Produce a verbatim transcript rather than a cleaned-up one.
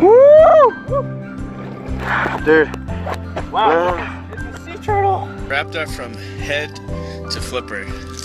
Woo! Dude. Wow, uh, it's a sea turtle. Wrapped up from head to flipper.